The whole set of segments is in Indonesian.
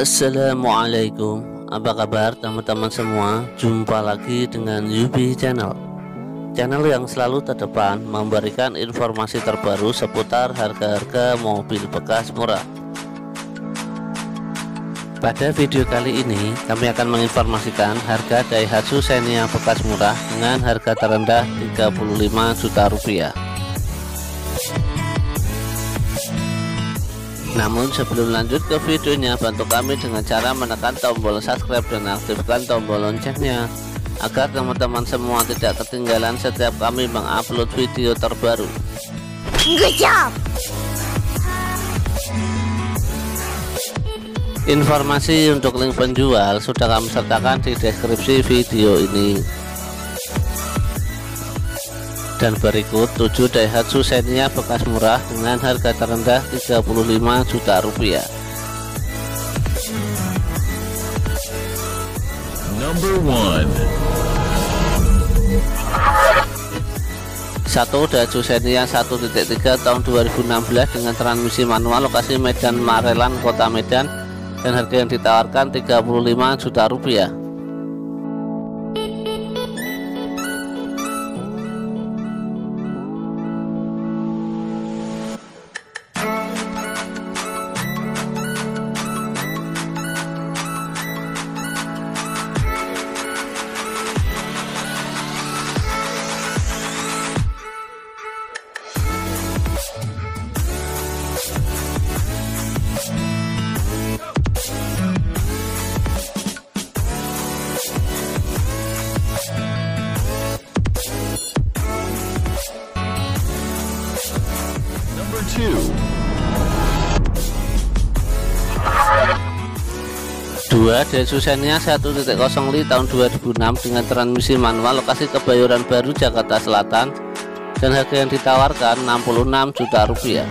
Assalamualaikum, apa kabar teman-teman semua? Jumpa lagi dengan Yubi Channel, channel yang selalu terdepan memberikan informasi terbaru seputar harga-harga mobil bekas murah. Pada video kali ini kami akan menginformasikan harga Daihatsu Xenia bekas murah dengan harga terendah Rp35 juta. Namun sebelum lanjut ke videonya, bantu kami dengan cara menekan tombol subscribe dan aktifkan tombol loncengnya agar teman-teman semua tidak ketinggalan setiap kami mengupload video terbaru. Good job. Informasi untuk link penjual sudah kami sertakan di deskripsi video ini. Dan berikut 7 Daihatsu Xenia bekas murah dengan harga terendah Rp35 juta. Satu Daihatsu Xenia 1.3 tahun 2016 dengan transmisi manual, lokasi Medan Marelan, Kota Medan, dan harga yang ditawarkan Rp35 juta. Dua Daihatsu Xenia 1.0 Li tahun 2006 dengan transmisi manual, lokasi Kebayoran Baru, Jakarta Selatan, dan harga yang ditawarkan Rp66 juta.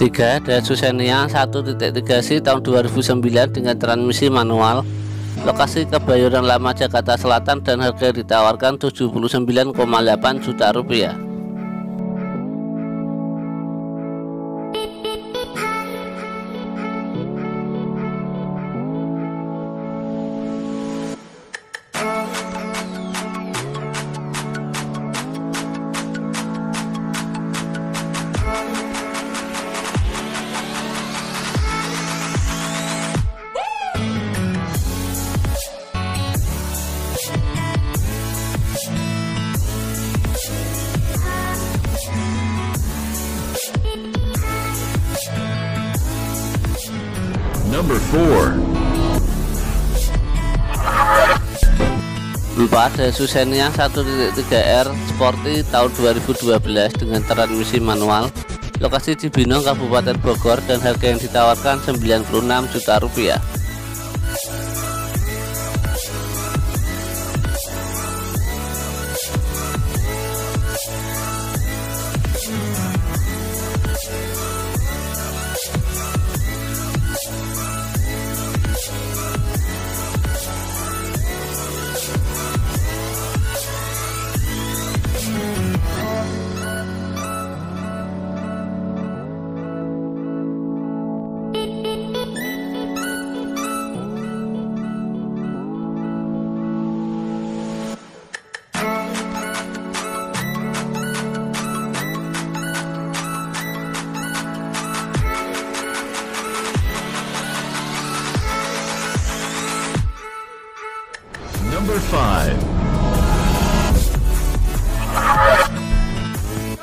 Tiga Daihatsu Xenia 1.3C tahun 2009 dengan transmisi manual, lokasi Kebayoran Lama, Jakarta Selatan, dan harga ditawarkan Rp79,8 juta. Empat Daihatsu Xenia 1.3R Sporty tahun 2012 dengan transmisi manual, lokasi Cibinong, Kabupaten Bogor, dan harga yang ditawarkan Rp96 juta.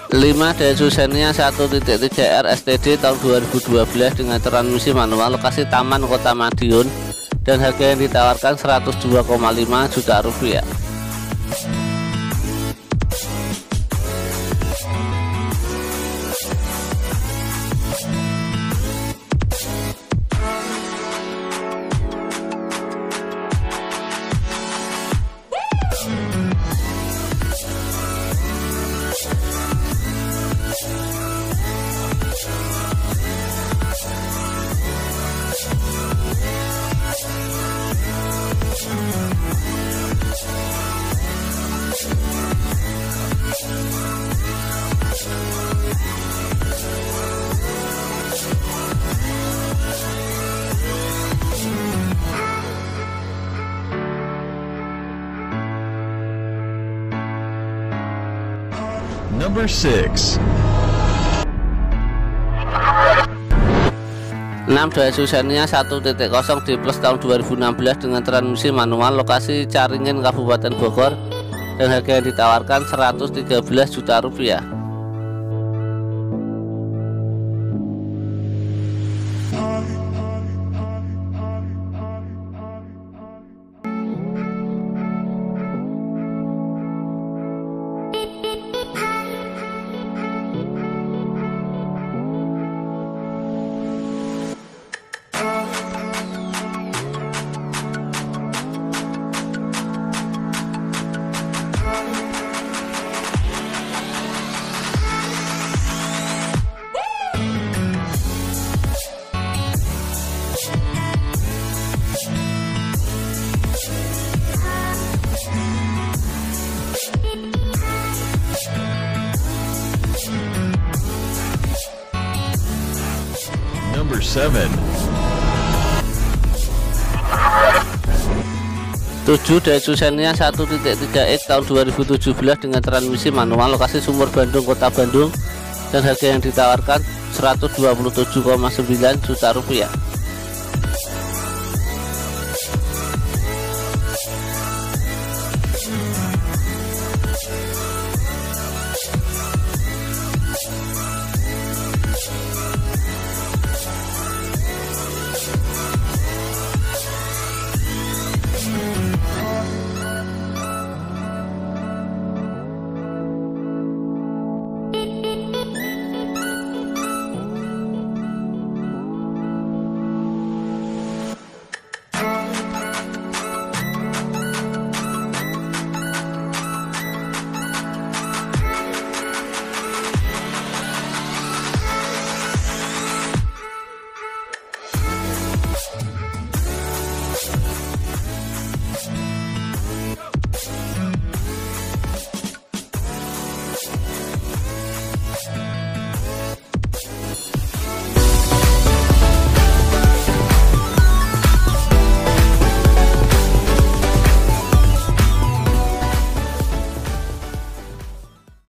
5 Daihatsu Xenia 1.3R STD tahun 2012 dengan transmisi manual, lokasi Taman Kota Madiun, dan harga yang ditawarkan 102,5 juta rupiah. Number 6. 6 Daihatsu Xenia 1.0D+ tahun 2016 dengan transmisi manual, lokasi Caringin, Kabupaten Bogor, dan harga yang ditawarkan 113 juta rupiah. 7 Daihatsu Xenia 1.3X tahun 2017 dengan transmisi manual, lokasi Sumur Bandung, Kota Bandung, dan harga yang ditawarkan 127,9 juta rupiah.